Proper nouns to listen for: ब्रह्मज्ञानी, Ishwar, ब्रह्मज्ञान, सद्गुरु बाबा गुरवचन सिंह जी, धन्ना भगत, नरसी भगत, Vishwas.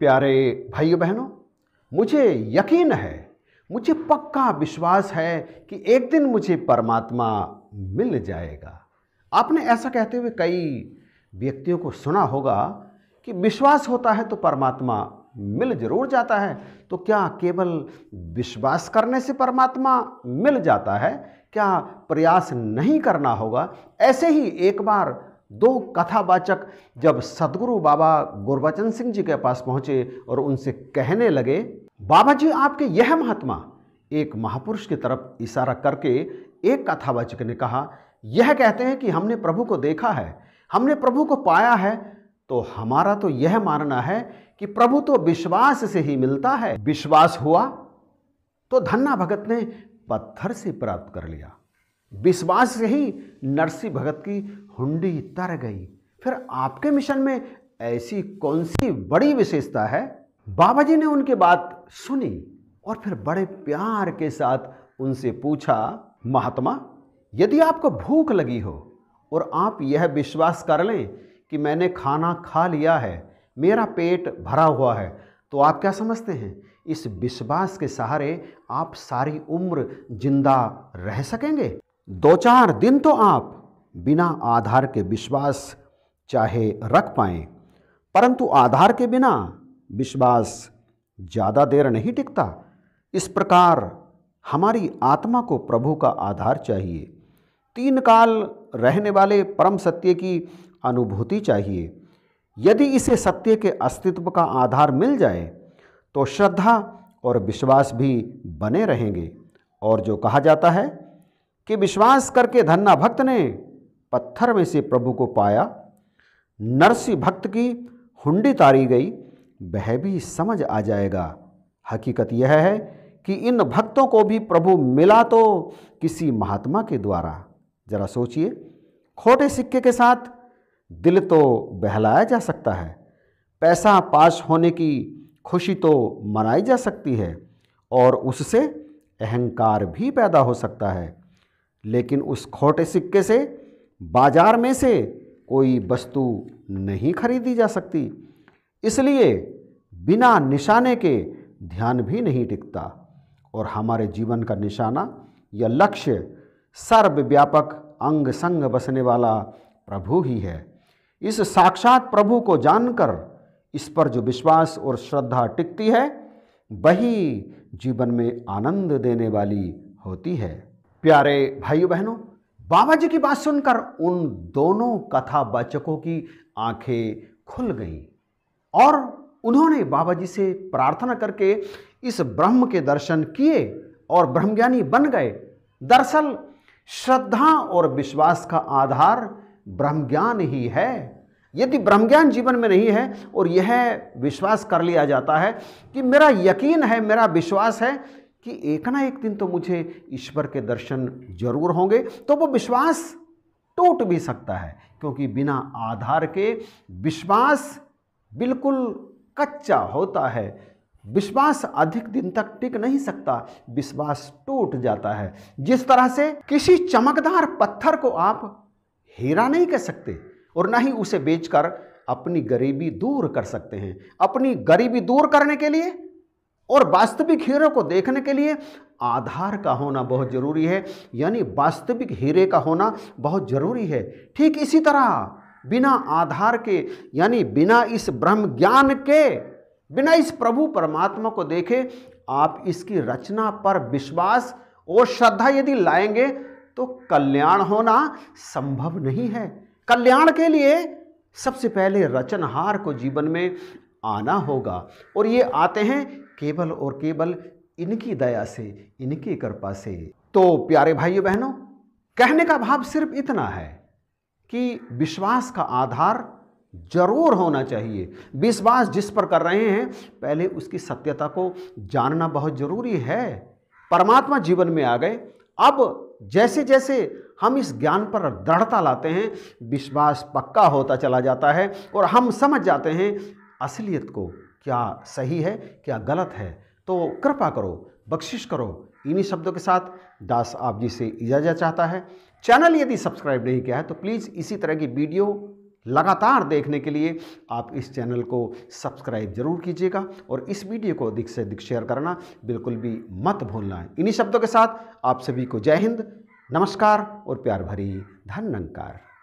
प्यारे भाइयों बहनों, मुझे यकीन है, मुझे पक्का विश्वास है कि एक दिन मुझे परमात्मा मिल जाएगा। आपने ऐसा कहते हुए कई व्यक्तियों को सुना होगा कि विश्वास होता है तो परमात्मा मिल जरूर जाता है। तो क्या केवल विश्वास करने से परमात्मा मिल जाता है? क्या प्रयास नहीं करना होगा? ऐसे ही एक बार दो कथावाचक जब सद्गुरु बाबा गुरवचन सिंह जी के पास पहुँचे और उनसे कहने लगे, बाबा जी आपके यह महात्मा, एक महापुरुष की तरफ इशारा करके एक कथावाचक ने कहा, यह कहते हैं कि हमने प्रभु को देखा है, हमने प्रभु को पाया है, तो हमारा तो यह मानना है कि प्रभु तो विश्वास से ही मिलता है। विश्वास हुआ तो धन्ना भगत ने पत्थर से प्राप्त कर लिया। विश्वास से ही नरसी भगत की हुंडी तर गई। फिर आपके मिशन में ऐसी कौन सी बड़ी विशेषता है? बाबा जी ने उनकी बात सुनी और फिर बड़े प्यार के साथ उनसे पूछा, महात्मा यदि आपको भूख लगी हो और आप यह विश्वास कर लें कि मैंने खाना खा लिया है, मेरा पेट भरा हुआ है, तो आप क्या समझते हैं इस विश्वास के सहारे आप सारी उम्र जिंदा रह सकेंगे? दो चार दिन तो आप बिना आधार के विश्वास चाहे रख पाएं, परंतु आधार के बिना विश्वास ज़्यादा देर नहीं टिकता। इस प्रकार हमारी आत्मा को प्रभु का आधार चाहिए, तीन काल रहने वाले परम सत्य की अनुभूति चाहिए। यदि इसे सत्य के अस्तित्व का आधार मिल जाए तो श्रद्धा और विश्वास भी बने रहेंगे। और जो कहा जाता है कि विश्वास करके धन्ना भक्त ने पत्थर में से प्रभु को पाया, नरसी भक्त की हुंडी तारी गई, वह भी समझ आ जाएगा। हकीकत यह है कि इन भक्तों को भी प्रभु मिला तो किसी महात्मा के द्वारा। जरा सोचिए, खोटे सिक्के के साथ दिल तो बहलाया जा सकता है, पैसा पास होने की खुशी तो मनाई जा सकती है और उससे अहंकार भी पैदा हो सकता है, लेकिन उस खोटे सिक्के से बाजार में से कोई वस्तु नहीं खरीदी जा सकती। इसलिए बिना निशाने के ध्यान भी नहीं टिकता और हमारे जीवन का निशाना या लक्ष्य सर्वव्यापक अंग संग बसने वाला प्रभु ही है। इस साक्षात प्रभु को जानकर इस पर जो विश्वास और श्रद्धा टिकती है, वही जीवन में आनंद देने वाली होती है। प्यारे भाइयों बहनों, बाबा जी की बात सुनकर उन दोनों कथावाचकों की आंखें खुल गईं और उन्होंने बाबा जी से प्रार्थना करके इस ब्रह्म के दर्शन किए और ब्रह्मज्ञानी बन गए। दरअसल श्रद्धा और विश्वास का आधार ब्रह्मज्ञान ही है। यदि ब्रह्मज्ञान जीवन में नहीं है और यह विश्वास कर लिया जाता है कि मेरा यकीन है, मेरा विश्वास है कि एक ना एक दिन तो मुझे ईश्वर के दर्शन जरूर होंगे, तो वो विश्वास टूट भी सकता है, क्योंकि बिना आधार के विश्वास बिल्कुल कच्चा होता है। विश्वास अधिक दिन तक टिक नहीं सकता, विश्वास टूट जाता है। जिस तरह से किसी चमकदार पत्थर को आप हीरा नहीं कह सकते और ना ही उसे बेचकर अपनी गरीबी दूर कर सकते हैं। अपनी गरीबी दूर करने के लिए और वास्तविक हीरे को देखने के लिए आधार का होना बहुत ज़रूरी है, यानी वास्तविक हीरे का होना बहुत ज़रूरी है। ठीक इसी तरह बिना आधार के, यानी बिना इस ब्रह्म ज्ञान के, बिना इस प्रभु परमात्मा को देखे आप इसकी रचना पर विश्वास और श्रद्धा यदि लाएंगे तो कल्याण होना संभव नहीं है। कल्याण के लिए सबसे पहले रचनहार को जीवन में आना होगा और ये आते हैं केवल और केवल इनकी दया से, इनकी कृपा से। तो प्यारे भाइयों बहनों, कहने का भाव सिर्फ इतना है कि विश्वास का आधार जरूर होना चाहिए। विश्वास जिस पर कर रहे हैं पहले उसकी सत्यता को जानना बहुत ज़रूरी है। परमात्मा जीवन में आ गए, अब जैसे जैसे हम इस ज्ञान पर दृढ़ता लाते हैं, विश्वास पक्का होता चला जाता है और हम समझ जाते हैं असलियत को, क्या सही है क्या गलत है। तो कृपा करो, बख्शिश करो। इन्हीं शब्दों के साथ दास आप जी से इजाज़त चाहता है। चैनल यदि सब्सक्राइब नहीं किया है तो प्लीज़ इसी तरह की वीडियो लगातार देखने के लिए आप इस चैनल को सब्सक्राइब जरूर कीजिएगा और इस वीडियो को अधिक से अधिक शेयर करना बिल्कुल भी मत भूलना है। इन्हीं शब्दों के साथ आप सभी को जय हिंद, नमस्कार और प्यार भरी धन्यवाद।